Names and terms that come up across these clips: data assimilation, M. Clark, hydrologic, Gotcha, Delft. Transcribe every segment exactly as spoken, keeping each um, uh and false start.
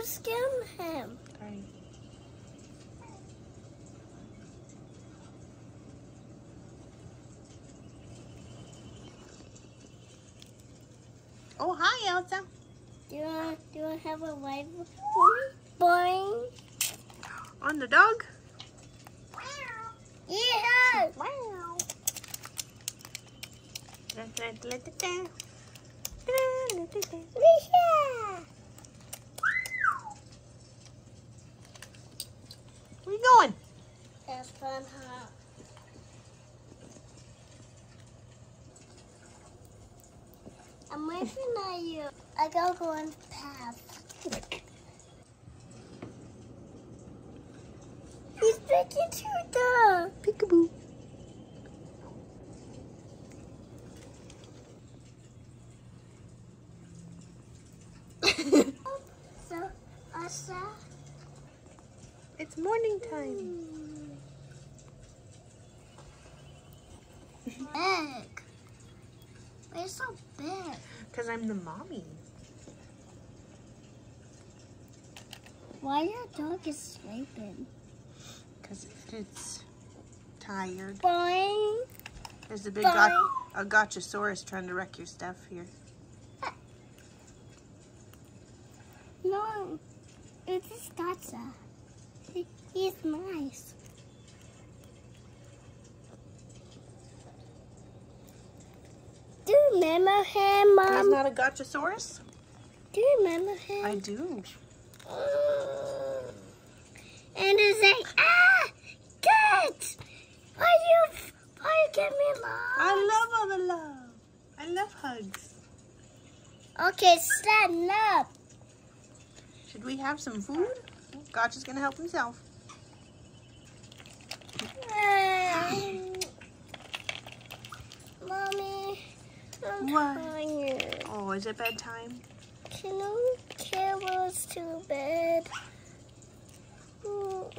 to skin him. Right. Oh, hi, Elsa. Do you want do you want to have a live boing on the dog? Wow. Yeah. Wow. Where you going? That's fun, huh? I'm waiting at you. I gotta go on the path. He's picking to the peekaboo. It's morning time. Big. Why so big? Because I'm the mommy. Why your dog is sleeping? Because it's tired. Boing. There's a big got a gotchasaurus trying to wreck your stuff here. No, it's just Gotcha. He's nice. Do you remember him, Mom? That's not a Gotchasaurus? Do you remember him? I do. Mm. And it's like, ah, good. Why you, why you give me love? I love all the love. I love hugs. Okay, stand up. Should we have some food? Gotcha's gonna help himself. Um, Mommy, I'm what? tired. Oh, is it bedtime? Can you carry us to bed? Mm.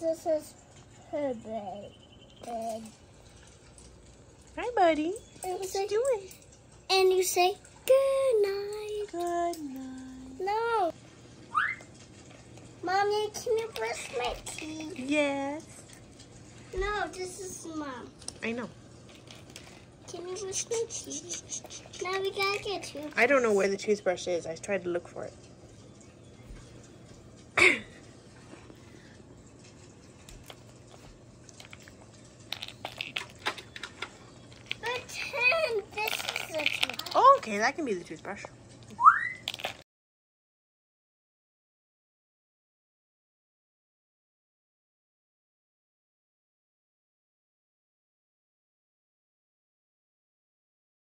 This is her bed. bed. Hi, buddy. And what you doing? And you say good night. Good night. No. Mommy, can you brush my teeth? Yes. No, this is Mom. I know. Can you brush my teeth? Now we gotta get toothbrush. I don't know where the toothbrush is. I tried to look for it. Okay, that can be the toothbrush.